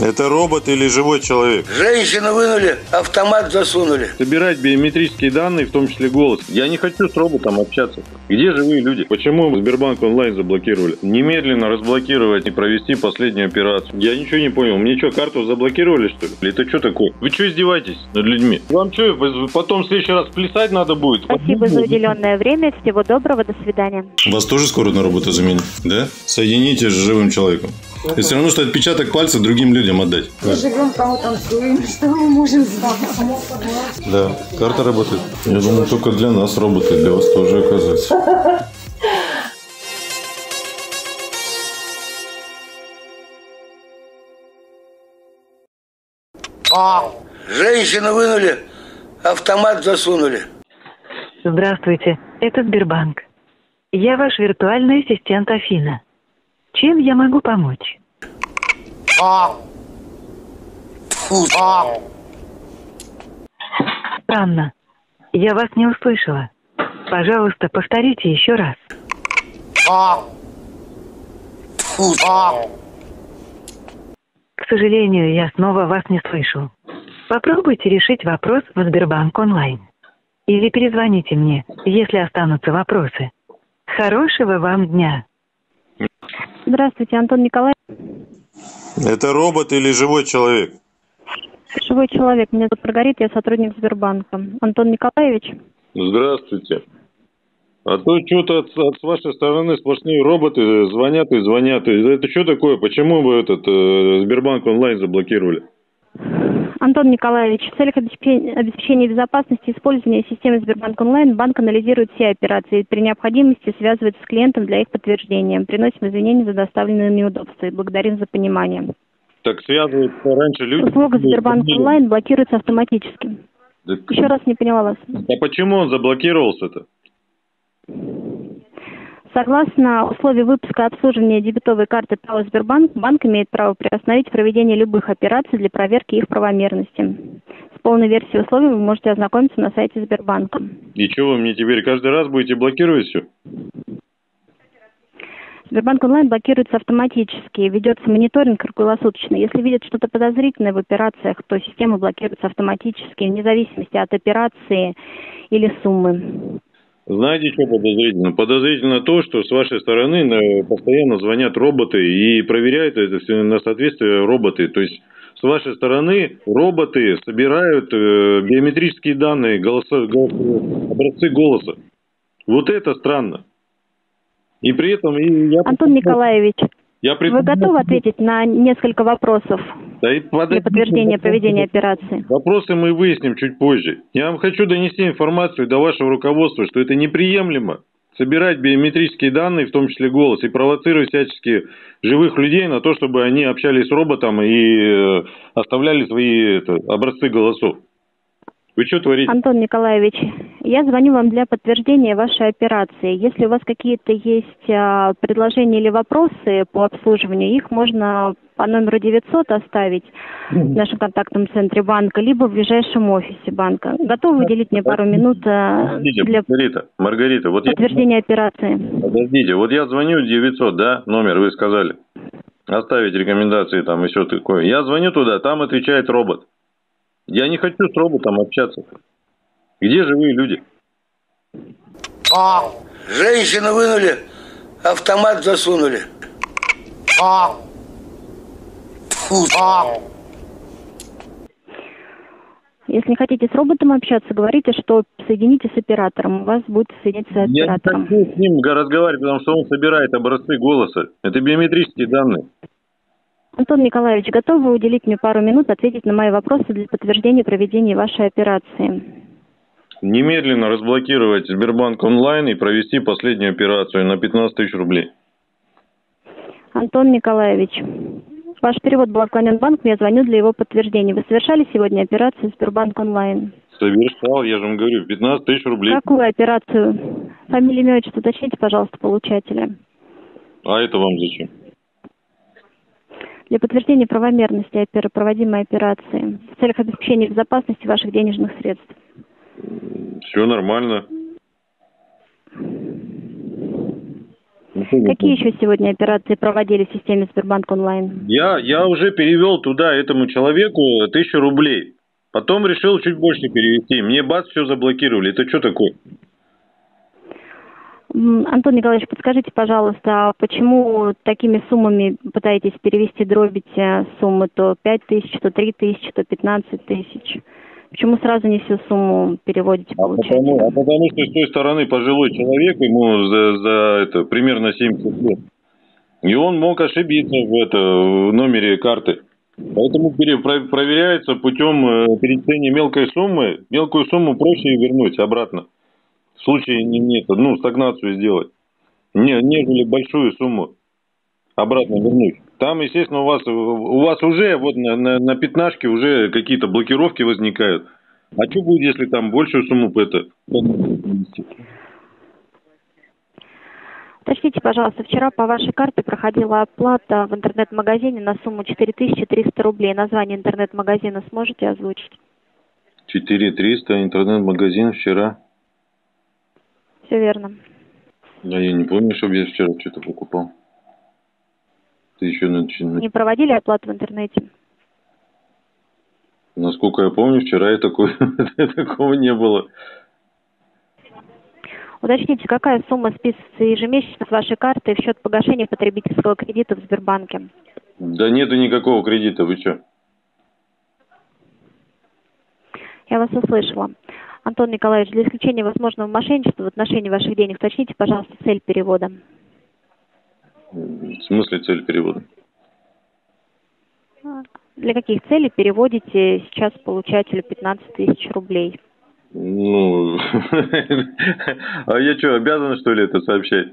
Это робот или живой человек? Женщину вынули, автомат засунули. Собирать биометрические данные, в том числе голос. Я не хочу с роботом общаться. Где живые люди? Почему Сбербанк онлайн заблокировали? Немедленно разблокировать и провести последнюю операцию. Я ничего не понял. Мне что, карту заблокировали, что ли? Это что такое? Вы что, издеваетесь над людьми? Вам что, потом в следующий раз плясать надо будет? Спасибо за уделенное время. Всего доброго. До свидания. Вас тоже скоро на робота заменят? Да? Соедините с живым человеком. Это все равно, что отпечаток пальца другим людям отдать. Мы живем по-танцуем, что мы можем сделать? Да, карта работает. Я думаю, только для нас роботы, для вас тоже оказывается. Женщину вынули, автомат засунули. Здравствуйте, это Сбербанк. Я ваш виртуальный ассистент Афина. Чем я могу помочь? Странно. Я вас не услышала. Пожалуйста, повторите еще раз. К сожалению, я снова вас не слышу. Попробуйте решить вопрос в Сбербанк онлайн. Или перезвоните мне, если останутся вопросы. Хорошего вам дня. Здравствуйте, Антон Николаевич. Это робот или живой человек? Живой человек. Меня зовут Маргарита, я сотрудник Сбербанка. Антон Николаевич. Здравствуйте. А то что-то с вашей стороны сплошные роботы звонят и звонят. Это что такое? Почему вы этот Сбербанк онлайн заблокировали? Антон Николаевич, в целях обеспечения безопасности использования системы Сбербанк онлайн банк анализирует все операции и при необходимости связывается с клиентом для их подтверждения. Приносим извинения за доставленные неудобства и благодарим за понимание. Так связываются раньше люди... Услуга Сбербанк онлайн блокируется автоматически. Так... Еще раз не поняла вас. А почему он заблокировался-то? Согласно условиям выпуска обслуживания дебетовой карты ПАО «Сбербанк», банк имеет право приостановить проведение любых операций для проверки их правомерности. С полной версией условий вы можете ознакомиться на сайте Сбербанка. И что вы мне теперь каждый раз будете блокировать все? Сбербанк онлайн блокируется автоматически, ведется мониторинг круглосуточно. Если видят что-то подозрительное в операциях, то система блокируется автоматически, вне зависимости от операции или суммы. Знаете, что подозрительно? Подозрительно то, что с вашей стороны постоянно звонят роботы и проверяют это все на соответствие роботы. То есть с вашей стороны роботы собирают биометрические данные, образцы голоса. Вот это странно. И при этом... Антон Николаевич, вы готовы ответить на несколько вопросов? Да и для подтверждения проведения операции. Вопросы мы выясним чуть позже. Я вам хочу донести информацию до вашего руководства, что это неприемлемо. Собирать биометрические данные, в том числе голос, и провоцировать всячески живых людей на то, чтобы они общались с роботом и оставляли свои образцы голосов. Вы что творите? Антон Николаевич, я звоню вам для подтверждения вашей операции. Если у вас какие-то есть предложения или вопросы по обслуживанию, их можно по номеру 900 оставить в нашем контактном центре банка, либо в ближайшем офисе банка. Готовы уделить мне пару минут для подтверждения операции? Подождите, вот я звоню 900, да, номер вы сказали. Оставить рекомендации там еще такое. Я звоню туда, там отвечает робот. Я не хочу с роботом общаться. Где живые люди? Женщину вынули, автомат засунули. Если не хотите с роботом общаться, говорите, что соедините с оператором. У вас будет соединиться с оператором. Я не хочу с ним разговаривать, потому что он собирает образцы голоса. Это биометрические данные. Антон Николаевич, готовы вы уделить мне пару минут, ответить на мои вопросы для подтверждения проведения вашей операции? Немедленно разблокировать Сбербанк онлайн и провести последнюю операцию на 15 тысяч рублей. Антон Николаевич, ваш перевод был отклонен в банк, я звоню для его подтверждения. Вы совершали сегодня операцию Сбербанк онлайн? Совершал, я же вам говорю, 15 тысяч рублей. Какую операцию? Фамилию, имя, отчество уточните, пожалуйста, получателя. А это вам зачем? Для подтверждения правомерности проводимой операции в целях обеспечения безопасности ваших денежных средств. Все нормально. Какие еще сегодня операции проводили в системе Сбербанк онлайн? Я уже перевел туда этому человеку 1000 рублей. Потом решил чуть больше перевести. Мне бац, все заблокировали. Это что такое? Антон Николаевич, подскажите, пожалуйста, почему такими суммами пытаетесь перевести, дробить суммы то 5000, то 3000, то 15000? Почему сразу не всю сумму переводите, получаете? Потому что с той стороны пожилой человек, ему за примерно 70 лет. И он мог ошибиться в номере карты. Поэтому проверяется путем перечисления мелкой суммы. Мелкую сумму проще вернуть обратно. В случае стагнацию сделать, нежели большую сумму обратно вернуть. Там, естественно, у вас уже вот на пятнашке уже какие-то блокировки возникают. А что будет, если там большую сумму Уточните, пожалуйста, вчера по вашей карте проходила оплата в интернет-магазине на сумму 4300 рублей. Название интернет-магазина сможете озвучить? 4300 интернет-магазин вчера. Все верно. Да я не помню, чтобы я вчера что-то покупал. Ты еще не проводили оплату в интернете? Насколько я помню, вчера такого не было. Уточните, какая сумма списывается ежемесячно с вашей карты в счет погашения потребительского кредита в Сбербанке? Да нету никакого кредита, вы что? Я вас услышала. Антон Николаевич, для исключения возможного мошенничества в отношении ваших денег, уточните, пожалуйста, цель перевода. В смысле цель перевода? Для каких целей переводите сейчас получателю 15000 рублей? А я что, обязан, что ли, это сообщать?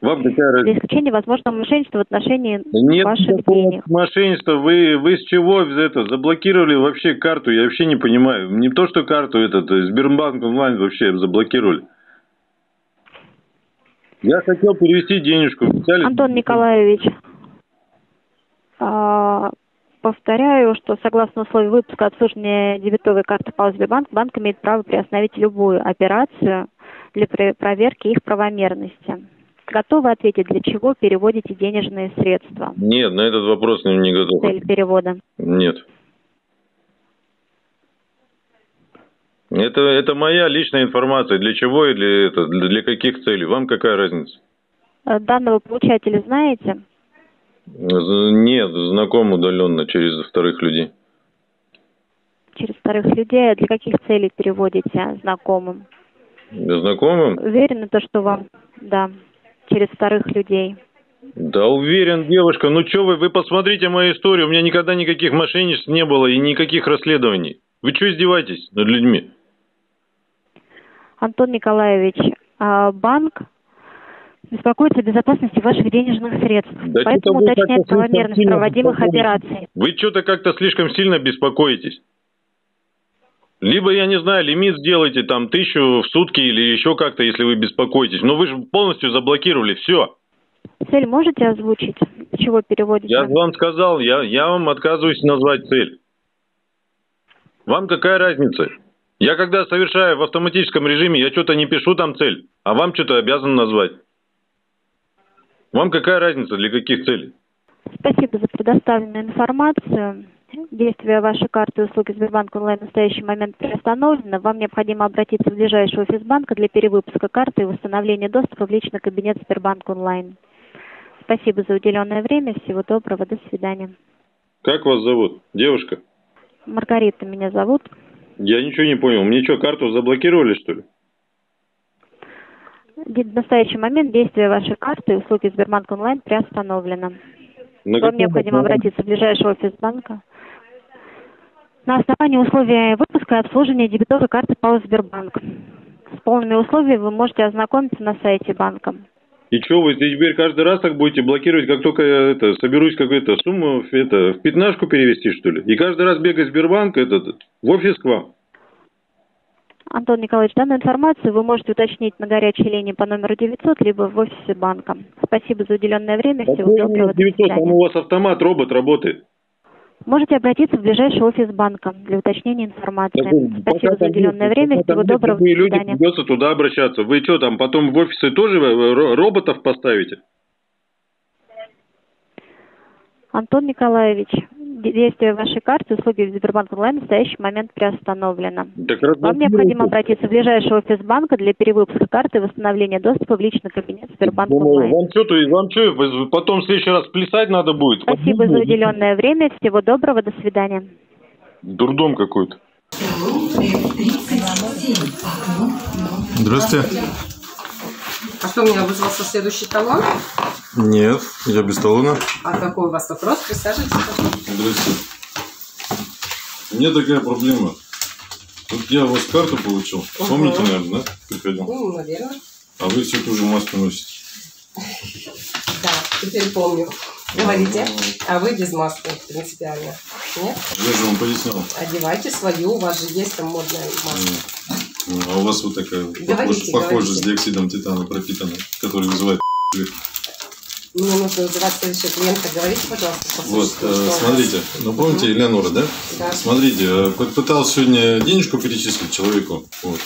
Вам для исключения возможного мошенничества в отношении ваших денег. Мошенничество, вы с чего заблокировали вообще карту? Я вообще не понимаю. Не то, что карту Сбербанк онлайн вообще заблокировали. Я хотел перевести денежку. Антон Николаевич, повторяю, что согласно условиям выпуска обслуживания дебетовой карты ПАО Сбербанк, банк имеет право приостановить любую операцию для проверки их правомерности. Готовы ответить, для чего переводите денежные средства? Нет, на этот вопрос не готов. Цель перевода? Нет. Это моя личная информация. Для чего и для каких целей? Вам какая разница? Данного получателя знаете? Нет, знаком удаленно через вторых людей. Через вторых людей? А для каких целей переводите знакомым? Знакомым? Уверены, что вам, да. Через вторых людей. Да уверен, девушка. Ну что вы посмотрите мою историю. У меня никогда никаких мошенничеств не было и никаких расследований. Вы что издеваетесь над людьми? Антон Николаевич, банк беспокоится о безопасности ваших денежных средств. Да поэтому уточняет правомерность проводимых операций. Вы что-то как-то слишком сильно беспокоитесь. Либо, я не знаю, лимит сделайте там 1000 в сутки или еще как-то, если вы беспокоитесь. Но вы же полностью заблокировали все. Цель можете озвучить? Чего переводите? Я вам сказал, я вам отказываюсь назвать цель. Вам какая разница? Я когда совершаю в автоматическом режиме, я что-то не пишу там цель, а вам что-то обязан назвать. Вам какая разница, для каких целей? Спасибо за предоставленную информацию. Действие вашей карты и услуги Сбербанк онлайн в настоящий момент приостановлено. Вам необходимо обратиться в ближайший офис банка для перевыпуска карты и восстановления доступа в личный кабинет Сбербанк онлайн. Спасибо за уделенное время. Всего доброго. До свидания. Как вас зовут, девушка? Маргарита меня зовут. Я ничего не понял. Мне что, карту заблокировали, что ли? В настоящий момент действие вашей карты и услуги Сбербанк онлайн приостановлено. Вам необходимо обратиться в ближайший офис банка. На основании условий выпуска и обслуживания дебетовой карты ПАО Сбербанк. С полными условиями вы можете ознакомиться на сайте банка. И что, вы теперь каждый раз так будете блокировать, как только я соберусь какую-то сумму в пятнашку перевести, что ли? И каждый раз бегать в Сбербанк в офис к вам? Антон Николаевич, данную информацию вы можете уточнить на горячей линии по номеру 900, либо в офисе банка. Спасибо за уделенное время. Всего доброго. 900, там у вас автомат, робот работает. Можете обратиться в ближайший офис банка для уточнения информации. Спасибо за уделенное время. Всего доброго. Люди придется туда обращаться. Вы что там, потом в офисы тоже роботов поставите? Антон Николаевич, действие вашей карты, услуги Сбербанк онлайн в настоящий момент приостановлено. Вам необходимо обратиться в ближайший офис банка для перевыпуска карты и восстановления доступа в личный кабинет Сбербанк онлайн. Вам что, потом в следующий раз плясать надо будет? Спасибо за уделенное время. Всего доброго. До свидания. Дурдом какой-то. Здравствуйте. А что, у меня вызвался следующий талон? Нет, я без талона. А какой у вас вопрос? Присаживайтесь. Здравствуйте. У меня такая проблема. Тут я у вас карту получил. Угу. Помните, наверное, да? Приходил. Ну, наверное. А вы всю ту же маску носите. Да, теперь помню. Говорите, а вы без маски принципиально. Нет? Я же вам пояснял. Одевайте свою, у вас же есть там модная маска. А у вас вот такая, похоже, с диоксидом титана пропитана, который вызывает... Мне нужно вызывать следующего клиента. Говорите, пожалуйста. Вот, смотрите. Ну, помните, Элеонора, да? Да. Смотрите, пытался сегодня денежку перечислить человеку. Вот.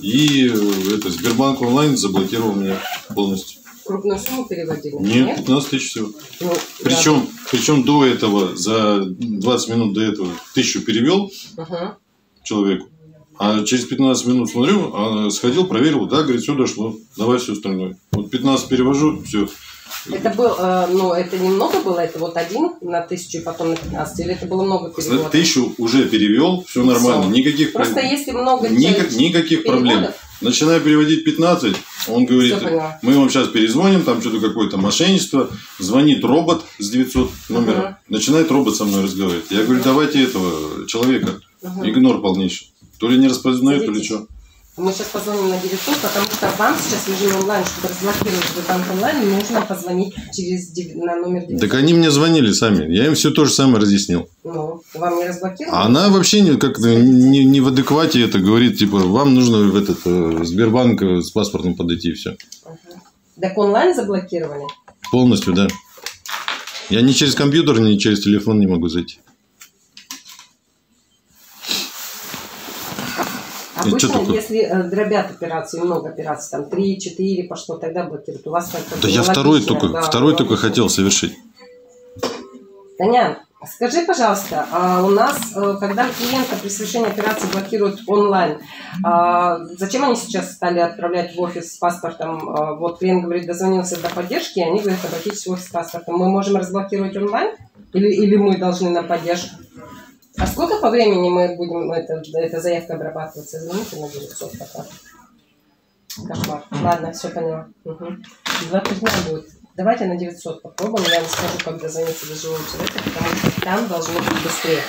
И это, Сбербанк онлайн заблокировал меня полностью. Крупную сумму переводили? Нет, 15 тысяч всего. Ну, причем до этого, за 20 минут до этого, 1000 перевел человеку. А через 15 минут смотрю, сходил, проверил, да, говорит, все дошло, давай все остальное. Вот 15 перевожу, все. Это был, ну, это немного было, это вот один на 1000 и потом на 15, или это было много переводов? 1000 уже перевел, все нормально, никаких проблем. Просто если много никаких проблем. Начинаю переводить 15, он говорит, мы вам сейчас перезвоним, там что-то какое-то мошенничество. Звонит робот с 900 номера, начинает робот со мной разговаривать. Я говорю, давайте этого человека, игнор полнейший. То ли не распознают, то ли что. Мы сейчас позвоним на 900, потому что банк сейчас в режиме онлайн, чтобы разблокировать Сбербанк онлайн, нужно позвонить на номер 900. Так они мне звонили сами, я им все то же самое разъяснил. Ну, вам не разблокировали? Она вообще как-то не в адеквате это говорит, типа, вам нужно в этот Сбербанк с паспортом подойти и все. Так онлайн заблокировали? Полностью, да. Я ни через компьютер, ни через телефон не могу зайти. Обычно, если дробят операции, много операций, там 3-4 пошло, тогда блокируют. У вас как-то... Да я второй только хотел совершить. Таня, скажи, пожалуйста, у нас, когда клиента при совершении операции блокируют онлайн, зачем они сейчас стали отправлять в офис с паспортом? Вот клиент говорит, дозвонился до поддержки, и они говорят, обратитесь в офис с паспортом. Мы можем разблокировать онлайн или мы должны на поддержку? А сколько по времени мы будем эта заявка обрабатываться? Извините, на 900 пока. Кошмар. Ладно, все поняла. 2-3 дня будет. Давайте на 900 попробуем. Я вам скажу, как дозвониться до живого человека, потому что там должно быть быстрее.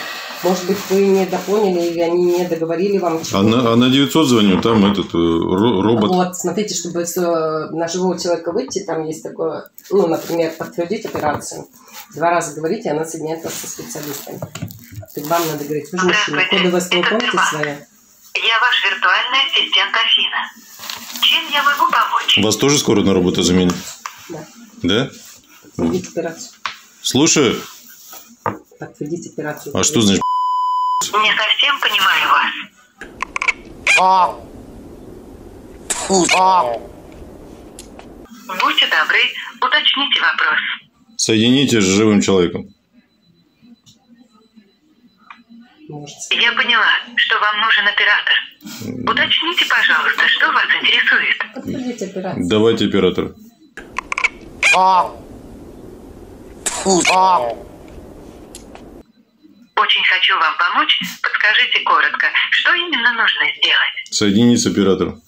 Может быть, вы не допоняли или они не договорили вам чего-то. А на 900 звоню, там этот робот. Вот, смотрите, чтобы на живого человека выйти, там есть такое, ну, например, подтвердить операцию. 2 раза говорите, она соединяет вас со специалистами. Вам надо говорить, вы же мужчина, кодовое слово помните свое? Я ваш виртуальный ассистент Афина. Чем я могу помочь? Вас тоже скоро на робота заменят? Да. Да? Подтвердить операцию. Слушаю. Подтвердить операцию. А что значит? Не совсем понимаю вас. Будьте добры, уточните вопрос. Соедините с живым человеком. Я поняла, что вам нужен оператор. Уточните, пожалуйста, что вас интересует. Подтвердите операцию. Давайте оператор. Очень хочу вам помочь. Подскажите коротко, что именно нужно сделать? Соединить с оператором.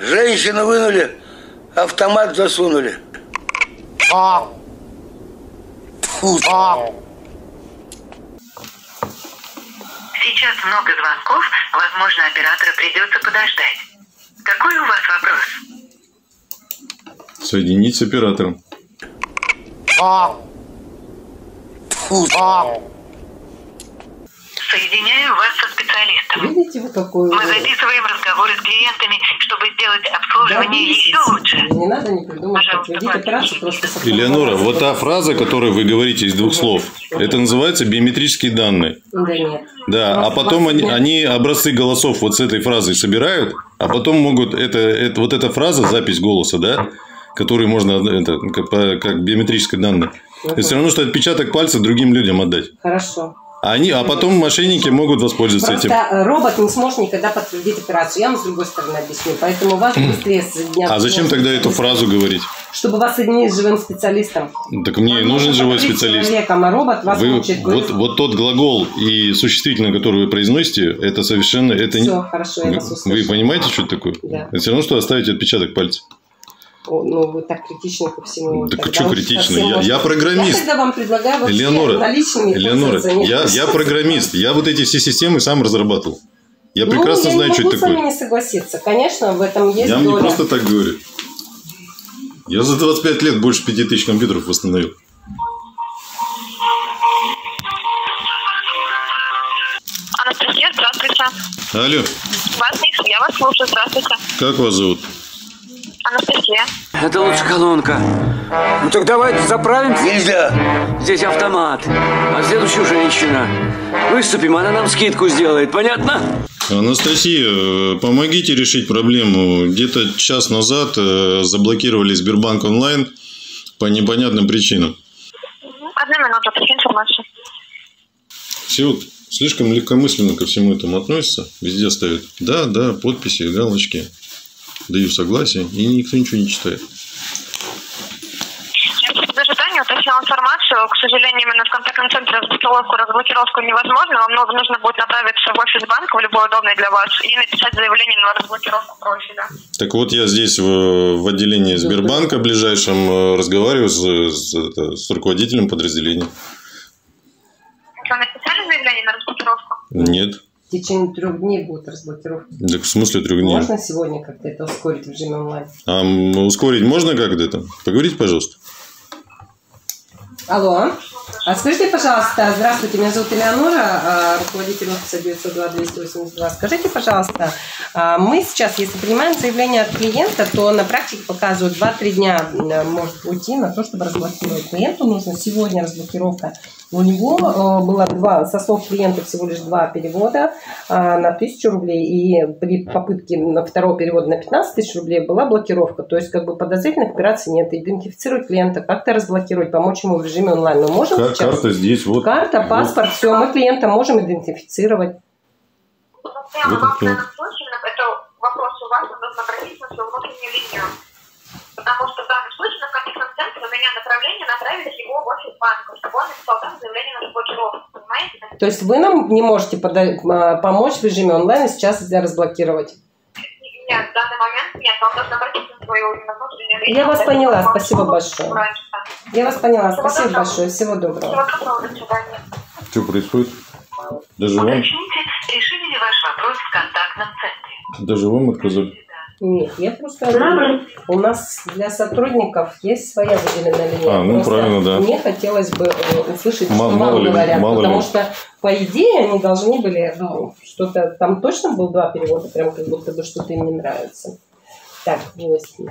Женщину вынули, автомат засунули. Сейчас много звонков, возможно, оператора придется подождать. Какой у вас вопрос? Соединить с оператором. Соединяю вас со специалистом. Видите, вы какой... Мы записываем разговоры с клиентами, чтобы сделать обслуживание еще лучше. Не надо не придумать. Элеонора, вот та фраза, которую вы говорите из двух слов, это называется биометрические данные. Да, нет. Да, а потом они образцы голосов вот с этой фразой собирают, а потом могут, вот эта фраза, запись голоса, да, которую можно как биометрические данные, это все равно, что отпечаток пальца другим людям отдать. Хорошо. А потом мошенники могут воспользоваться этим. Робот не сможет никогда подтвердить операцию. Я вам с другой стороны объясню. Поэтому вас быстрее соединят. А зачем тогда эту фразу говорить? Чтобы вас соединить с живым специалистом. Так мне и нужен живой специалист. А робот вас учит. Вот тот глагол и существительное, которое вы произносите, это совершенно... Это все, хорошо, я вас услышала. Вы понимаете, что это такое? Да. Это все равно, что оставить отпечаток пальца. Ну, вы так критичны ко всему. Да что критично? Я программист. Я тогда вам предлагаю вообще наличными... Элеонора, я программист. Я вот эти все системы сам разрабатывал. Я прекрасно знаю, что это такое. Я не могу с вами не согласиться. Конечно, в этом есть доля. Я не просто так говорю. Я за 25 лет больше 5000 компьютеров восстановил. Анастасия, здравствуйте. Алло. Я вас слушаю. Здравствуйте. Как вас зовут? Анастасия. Это лучше колонка. Ну так давайте заправим. Нельзя. Здесь автомат. А следующую женщина. Выступим, она нам скидку сделает. Понятно? Анастасия, помогите решить проблему. Где-то час назад заблокировали Сбербанк онлайн по непонятным причинам. Одна минута, причина информации. Все вот слишком легкомысленно ко всему этому относятся. Везде ставят да, подписи, галочки. Даю согласие, и никто ничего не читает. Я в ожидании уточнила информацию. К сожалению, именно в контактном центре разблокировку невозможно. Вам нужно будет направиться в офис банка, в любой удобный для вас, и написать заявление на разблокировку профиля. Так вот, я здесь в отделении Сбербанка ближайшем разговариваю с руководителем подразделения. Вы написали заявление на разблокировку? Нет. В течение 3 дней будет разблокировка. Так в смысле 3 дней? Можно сегодня как-то это ускорить в режиме онлайн? А ускорить можно как-то это? Поговорите, пожалуйста. Алло. А скажите, пожалуйста, здравствуйте, меня зовут Элеонора, руководитель офиса 902-282. Скажите, пожалуйста, мы сейчас, если принимаем заявление от клиента, то на практике показывают 2-3 дня может уйти на то, чтобы разблокировать. Клиенту нужно сегодня разблокировка. У него было со слов клиента всего лишь 2 перевода на 1000 рублей, и при попытке на 2-й перевод на 15 000 рублей была блокировка. То есть, как бы подозрительных операций нет. Идентифицировать клиента, как-то разблокировать, помочь ему в режиме онлайн. Мы можем сейчас? Карта здесь, вот. Карта, паспорт, вот. Все, мы клиента можем идентифицировать. Вот вам в данном случае, это вопрос у вас, нужно обратиться на свою внутреннюю линию. Потому что в данном случае на контактном центре у меня направление направить его в офис банка, чтобы он написал там заявление на разблокировку, понимаете? То есть вы нам не можете помочь в режиме онлайн сейчас разблокировать? Нет, в данный момент нет. Вам нужно обратиться на свою внутреннюю линию. Я вас поняла, спасибо большое. Я вас поняла, спасибо большое, всего доброго. Что происходит? Даже вам? Решили ли ваш вопрос в контактном центре? Даже вам отказали? Нет, я просто... У нас для сотрудников есть своя выделенная линия. А, ну просто правильно, да. Мне хотелось бы услышать, что вам говорят, потому что, по идее, они должны были, ну, что-то... Там точно было 2 перевода, прям как будто бы что-то им не нравится. Так, 8.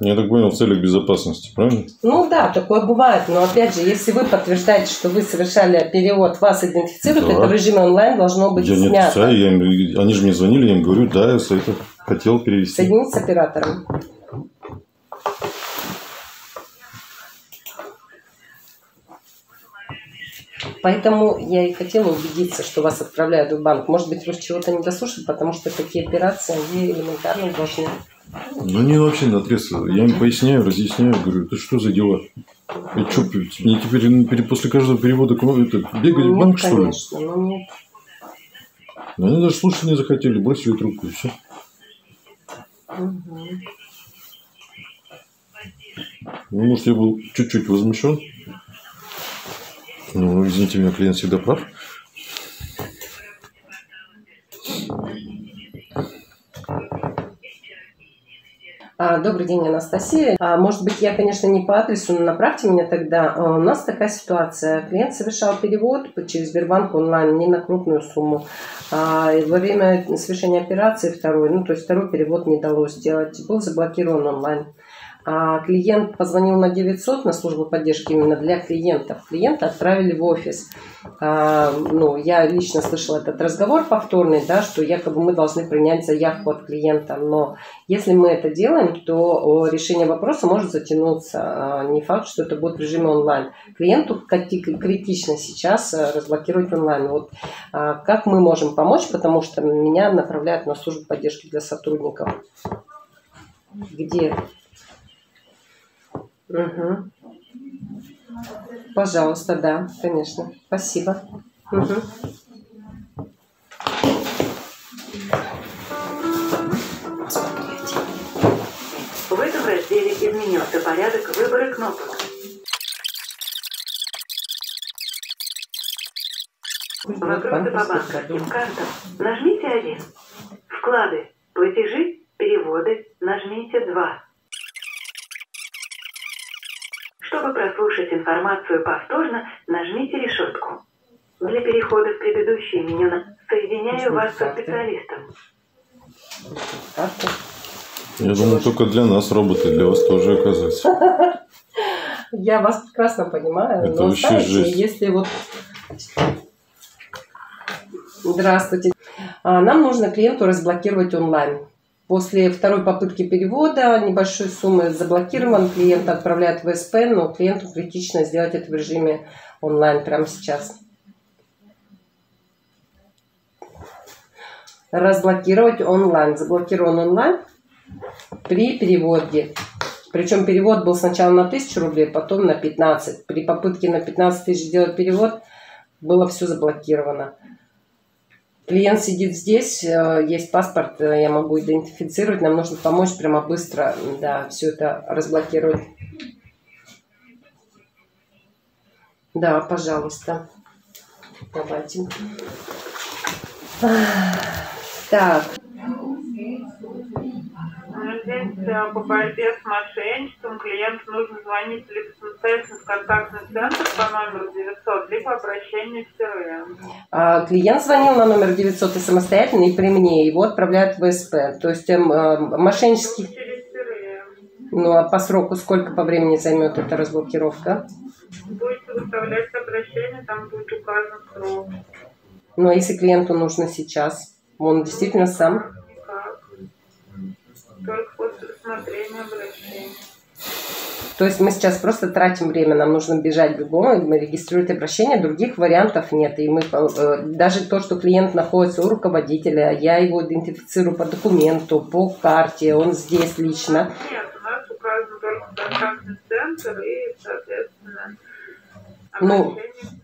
Я так понял, в целях безопасности, правильно? Ну да, такое бывает. Но опять же, если вы подтверждаете, что вы совершали перевод, вас идентифицируют, да. Это в режиме онлайн должно быть я снято. Не отвечаю, они же мне звонили, я им говорю, да, я это хотел перевести. Соединить с оператором. Поэтому я и хотела убедиться, что вас отправляют в банк. Может быть, вы чего-то не дослушали, потому что такие операции, они элементарно должны... Ну, они вообще на отрез. Я им поясняю, разъясняю, говорю, это что за дела? И что, мне теперь после каждого перевода бегать в банк, что ли? Конечно, но нет. Они даже слушать не захотели, бросили трубку и все. Угу. Ну, может, я был чуть-чуть возмущен. Ну, извините меня, клиент всегда прав. Добрый день, Анастасия. Может быть, я, конечно, не по адресу, но направьте меня тогда. У нас такая ситуация. Клиент совершал перевод через Сбербанк онлайн не на крупную сумму. Во время совершения операции второй перевод не удалось сделать. Был заблокирован онлайн. Клиент позвонил на 900, на службу поддержки именно для клиентов. Клиента отправили в офис. Я лично слышала этот разговор повторный, что якобы мы должны принять заявку от клиента. Но если мы это делаем, то решение вопроса может затянуться. Не факт, что это будет в режиме онлайн. Клиенту критично сейчас разблокировать онлайн. Вот как мы можем помочь, потому что меня направляют на службу поддержки для сотрудников. Где... Угу. Пожалуйста, да, конечно. Спасибо. Угу. В этом разделе изменился порядок выбора кнопок. Вопросы по банковским картам. Нажмите 1. Вклады, платежи, переводы. Нажмите 2. Чтобы прослушать информацию повторно, нажмите решетку. Для перехода в предыдущее меню соединяю вас со специалистом. Я думаю, только для нас роботы, для вас тоже оказывается. Я вас прекрасно понимаю. Это вообще жесть. Если вот... Здравствуйте. Нам нужно клиенту разблокировать онлайн. После второй попытки перевода небольшой суммы заблокирован, клиента отправляют в СП, но клиенту критично сделать это в режиме онлайн прямо сейчас. Разблокировать онлайн. Заблокирован онлайн при переводе. Причем перевод был сначала на 1000 рублей, потом на 15. При попытке на 15 тысяч сделать перевод было все заблокировано. Клиент сидит здесь, есть паспорт, я могу идентифицировать, нам нужно помочь прямо быстро, все это разблокировать. Да, пожалуйста. Давайте. Так. Здесь по борьбе с мошенничеством клиенту нужно звонить либо самостоятельно в контактный центр по номеру 900, либо обращение в ТРМ. Клиент звонил на номер 900 и самостоятельно, и при мне его отправляют в СП. То есть мошеннический... Через ТРМ. Ну, а по сроку сколько по времени займет эта разблокировка? Будете выставлять обращение, там будет указан срок. Ну, а если клиенту нужно сейчас? Он действительно сам... Только после рассмотрения обращения. То есть мы сейчас просто тратим время, нам нужно бежать бегом, мы регистрируем обращение, других вариантов нет. И мы даже то, что клиент находится у руководителя, я его идентифицирую по документу, по карте, он здесь лично. Нет, у нас указан только контактный центр и, соответственно, обращение. Ну,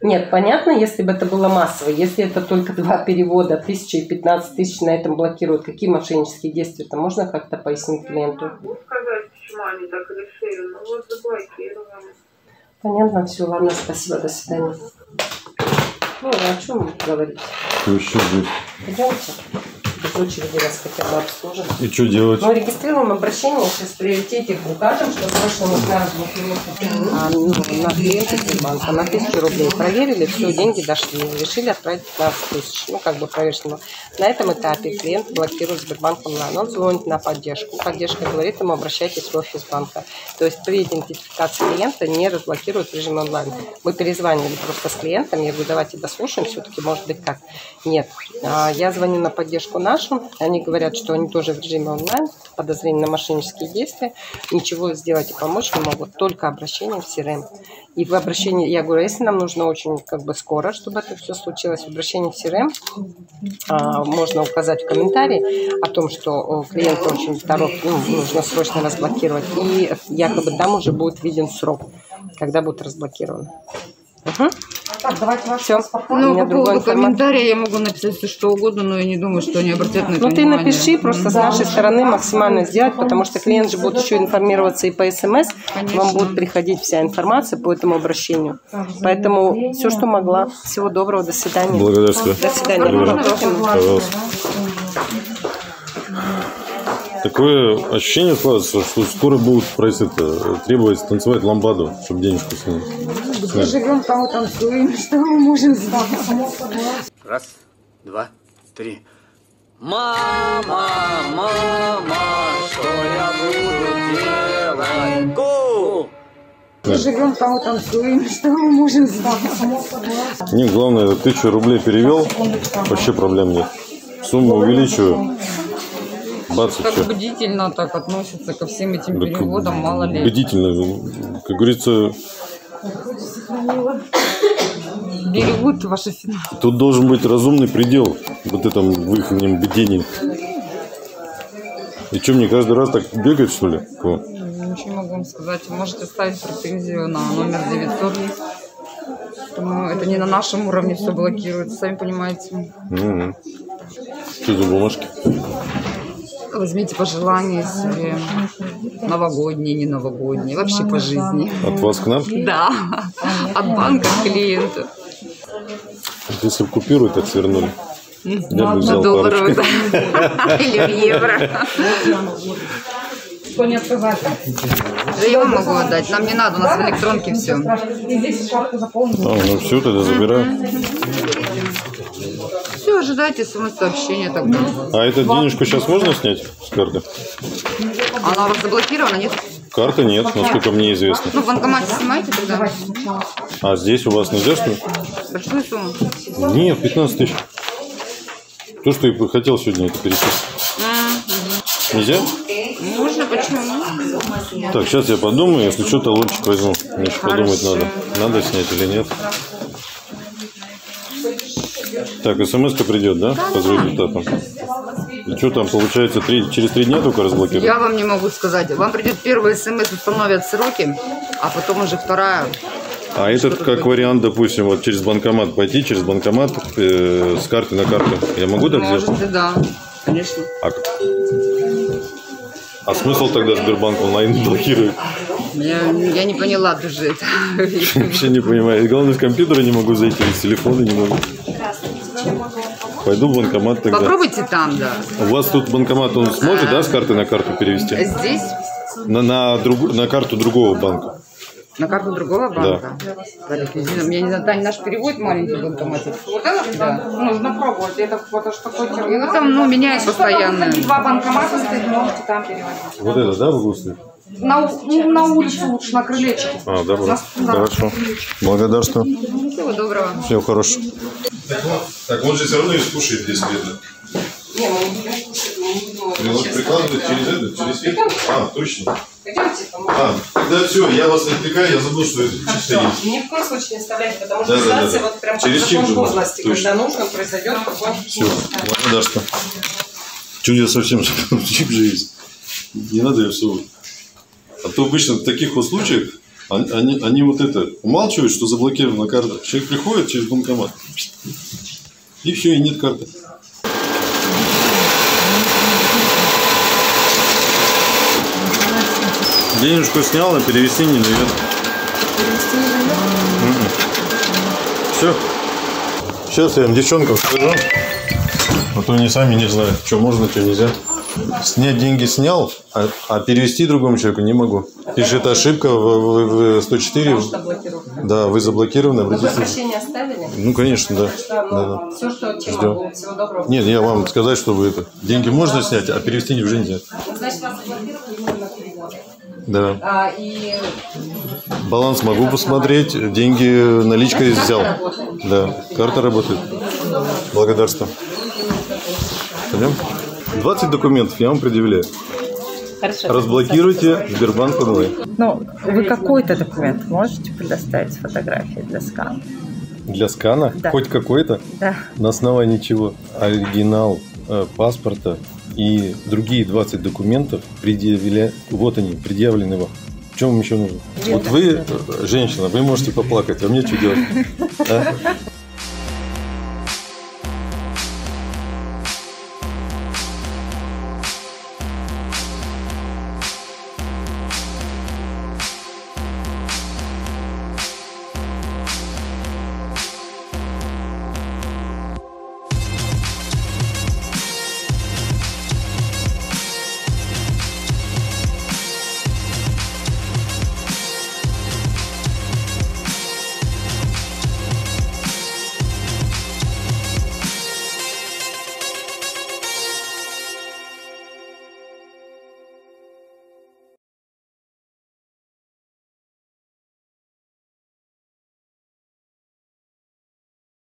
нет, понятно, если бы это было массово, если это только 2 перевода, 1000 и 15 тысяч на этом блокируют, какие мошеннические действия-то можно как-то пояснить клиенту? Я не могу сказать, почему они так решили, но вот заблокировали. Понятно, все, ладно, спасибо, до свидания. Ну, о чем говорить? Пойдемте. Без очереди раз хотя бы обслужим. И что делать? Мы регистрируем обращение сейчас в приоритете к укажем, что в прошлом на клиента Сбербанка на 1000 рублей проверили, все, деньги дошли, решили отправить 15 тысяч. Ну, как бы проверено. На этом этапе клиент блокирует Сбербанк онлайн. Он звонит на поддержку. Поддержка говорит ему, обращайтесь в офис банка. То есть при идентификации клиента не разблокируют режим онлайн. Мы перезванивали просто с клиентом, я говорю, давайте дослушаем, все-таки может быть как. Нет. Я звоню на поддержку нашу, они говорят, что они тоже в режиме онлайн, подозрение на мошеннические действия, ничего сделать и помочь не могут, только обращение в CRM. И в обращении, я говорю, если нам нужно очень скоро, чтобы это все случилось, в обращении в CRM можно указать в комментарии о том, что клиент очень здоров, нужно срочно разблокировать, и якобы там уже будет виден срок, когда будет разблокировано. Угу. Так, давайте вас все. Ну, по поводу комментария я могу написать все что угодно, но я не думаю, что они обратят на это внимание. Ну, ты напиши, просто с нашей стороны максимально сделать, потому что клиент же будет еще информироваться и по СМС, вам будет приходить вся информация по этому обращению. Поэтому все, что могла. Всего доброго, до свидания. Благодарствую. До свидания. Такое ощущение складывается, что скоро будут просить, требовать танцевать ламбаду, чтобы денежку снять. Мы живем, кого танцуем, что мы можем сделать. Раз, два, три. Мама, мама, что я буду делать? Гоу! Мы живем, кого танцуем, что мы можем сделать. Нет, главное, это 1000 рублей перевел, вообще проблем нет. Сумму увеличиваю. Как бдительно так относятся ко всем этим переводам, мало ли. Бдительно, как говорится, берегут ваши финансы. Тут должен быть разумный предел вот этом в их бдении. И что, мне каждый раз так бегать, что ли? Ничего не могу вам сказать. Вы можете ставить претензию на номер 900. Потому это не на нашем уровне все блокируется, сами понимаете. Что за бумажки? Возьмите пожелания себе, новогодние, не новогодние, вообще по жизни. От вас к нам? Да, от банка к клиенту. Если купюру так свернули, я бы взял долларовую, да. Или в евро. Что не отказать? Да я вам могу отдать, нам не надо, у нас в электронке все. Ну все, тогда забираю. Все, ожидайте смс-сообщения тогда. А эту денежку сейчас можно снять с карты? Она у вас заблокирована, нет? Карты нет, насколько мне известно. Ну, в банкомате снимаете тогда? А здесь у вас нельзя, что ли? Большую сумму? Нет, 15 тысяч. То, что я хотел сегодня, это перечислить. Нельзя? Можно, почему? Так, сейчас я подумаю, если что-то лучше возьму. Мне еще подумать надо, надо снять или нет. Так, смс-ка придет, да? По результатам. И что там, получается, через 3 дня только разблокируют? Я вам не могу сказать. Вам придет первая смс, установят сроки, а потом уже вторая. А этот как вариант, допустим, вот через банкомат пойти, через банкомат с карты на карту. Я могу так сделать? Можете, да, конечно. А смысл тогда Сбербанк онлайн блокирует? Я не поняла даже это. Вообще не понимаю. Главное, с компьютера не могу зайти, с телефона не могу. Пойду в банкомат тогда. Попробуйте там, да. У вас тут банкомат, он сможет, да, с карты на карту перевести? Здесь? На карту другого банка. На карту другого банка? Да. Я не знаю, Таня, наш перевод маленький банкомат. Вот это да. Нужно пробовать. Это вот что такое. Ну там, ну, меняет постоянно. Там, два банкомата стоит, можете там переводить. Вот это, да, в гусли? На улицу лучше, на крылечку. А, да, хорошо. Благодарствую. Всего доброго. Всего хорошего. Так он же все равно и скушает здесь бедно. Не, он не скушает, он не думает. Прикладывает через это, через это. А, точно. А, тогда все, я вас отвлекаю, я забыл, что это чисто есть. Ни в коем случае не оставляйте, потому что ситуация вот прям через закон подлости, когда нужно, произойдет такое. Все, благодарствую. Чего я совсем чип же есть. Не надо ее всего. А то обычно в таких вот случаях они вот это умалчивают, что заблокирована карта. Человек приходит через банкомат. И все, и нет карты. Денежку снял, а перевести не дает. Перевести не дает? Все. Сейчас я им девчонкам скажу. А то они сами не знают, что можно, что нельзя. Снять деньги снял, а перевести другому человеку не могу. Пишет ошибка в 104. Да, вы заблокированы. Вы обращение оставили? Ну, конечно, да. Да. Все, что тебе могу. Всего доброго. Нет, я вам сказать, что вы это. Деньги можно снять, а перевести уже нельзя. Значит, вас заблокировали именно перевод. Да. Баланс могу посмотреть, деньги наличкой взял. Да, карта работает. Благодарствую. Пойдем. 20 документов я вам предъявляю. Хорошо. Разблокируйте Сбербанк онлайн. Ну, вы какой-то документ можете предоставить с фотографией для скана? Для скана? Да. Хоть какой-то? Да. На основании чего? Оригинал паспорта и другие 20 документов предъявляют. Вот они, предъявлены вам. Чем вам еще нужно? Вот вы, женщина, вы можете поплакать, а мне что делать?